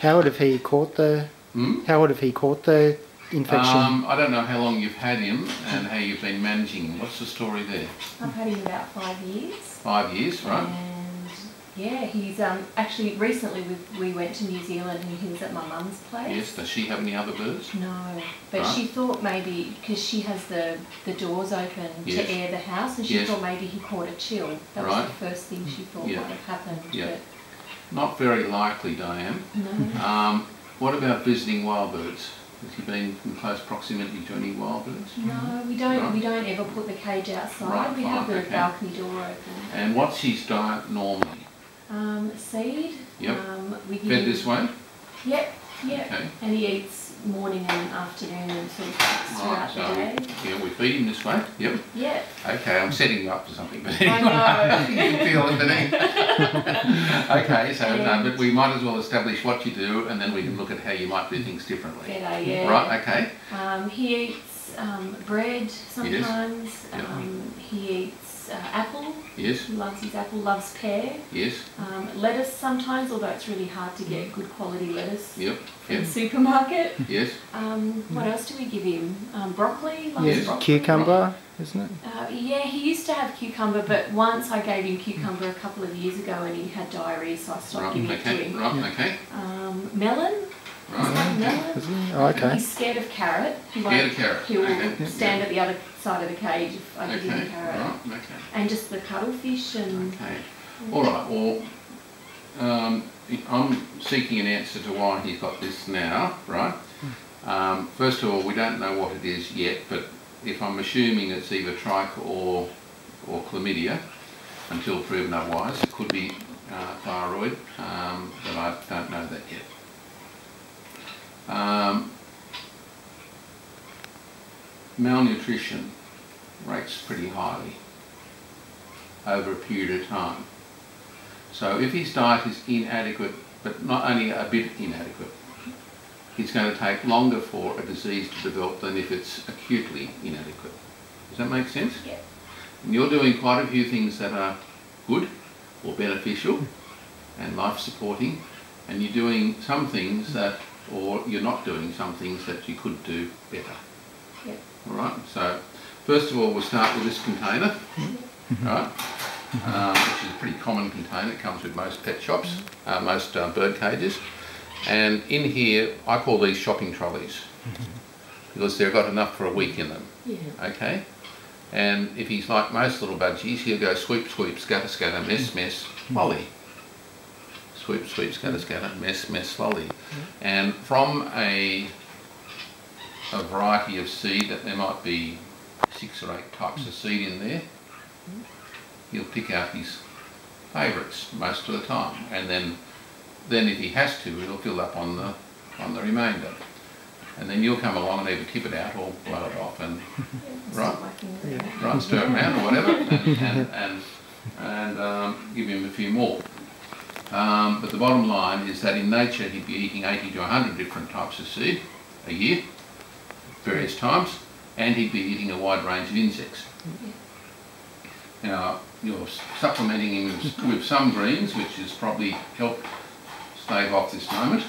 How would have he caught the? How would have he caught the infection? I don't know how long you've had him and how you've been managing him. What's the story there? I've had him about 5 years. 5 years, right? And yeah, he's actually recently we went to New Zealand and he was at my mum's place. Yes. Does she have any other birds? No, but right. She thought maybe because she has the doors open yes. to air the house, and she yes. thought maybe he caught a chill. That right. was the first thing she thought yeah. might have happened. Yeah. But not very likely, Diane. No. What about visiting wild birds? Have you been in close proximity to any wild birds? No, we don't. Right. We don't ever put the cage outside. Right, we fine, have the okay. balcony door open. And what's his diet normally? Seed. Yep. Fed this way. Yep. Yep. Okay. And he eats morning and afternoon and sort of throughout the day. Yeah, we feed him this way. Yep. Yep. Okay, I'm setting you up for something, but anyway, I know. You can feel it beneath. Okay, so yeah. No, but we might as well establish what you do, and then we can look at how you might do things differently. Better, yeah. Right. Okay. He eats bread sometimes. Yes. Yep. He eats apple. Yes. Loves his apple. Loves pear. Yes. Lettuce sometimes, although it's really hard to get good quality lettuce. Yep. Yep. In the supermarket. Yes. What else do we give him? Broccoli. Loves yes. broccoli. Cucumber, isn't it? Yeah, he used to have cucumber, but once I gave him cucumber a couple of years ago, and he had diarrhoea, so I stopped right. giving okay. it to him. Right. Yeah. Okay. Melon. Right. Melon. Oh, okay. He's scared of carrot. He scared of carrot. He will okay. stand at the other side of the cage if I give okay. him carrot. Right. Okay. And just the cuttlefish and. Okay. All right. Well, I'm seeking an answer to why he's got this now, right? First of all, we don't know what it is yet, but if I'm assuming it's either trich or chlamydia, until proven otherwise, it could be thyroid, but I don't know that yet. Malnutrition rates pretty highly over a period of time. So if his diet is inadequate, but not only a bit inadequate, it's going to take longer for a disease to develop than if it's acutely inadequate. Does that make sense? Yeah. And you're doing quite a few things that are good or beneficial and life supporting, and you're doing some things that or you're not doing some things that you could do better. Yep. All right, so first of all we'll start with this container, right? Which is a pretty common container, it comes with most pet shops, most bird cages. And in here, I call these shopping trolleys, because they've got enough for a week in them, yeah. okay? And if he's like most little budgies, he'll go sweep, sweep, scatter, scatter, mess, mess, lolly. Sweep, sweep, scatter, scatter, mess, mess, slowly. And from a variety of seed, that there might be 6 or 8 types of seed in there, he'll pick out his favourites most of the time. And then if he has to, he'll fill up on the remainder. And then you'll come along and either tip it out or blow it off and right, stir it around or whatever, and give him a few more. But the bottom line is that in nature he'd be eating 80 to 100 different types of seed a year, various times, and he'd be eating a wide range of insects. Yeah. Now, you're supplementing him with some greens, which has probably helped stave off this moment.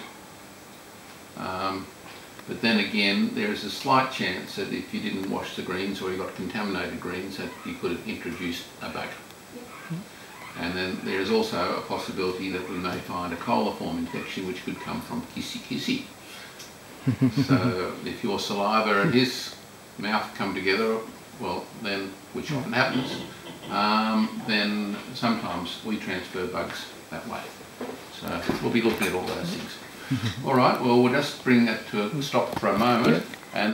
But then again, there is a slight chance that if you didn't wash the greens or you got contaminated greens, that you could have introduced a bug. And then there is also a possibility that we may find a coliform infection which could come from kissy kissy. So if your saliva and his mouth come together, well then, which often happens, then sometimes we transfer bugs that way. So we'll be looking at all those things. All right, well we'll just bring that to a stop for a moment.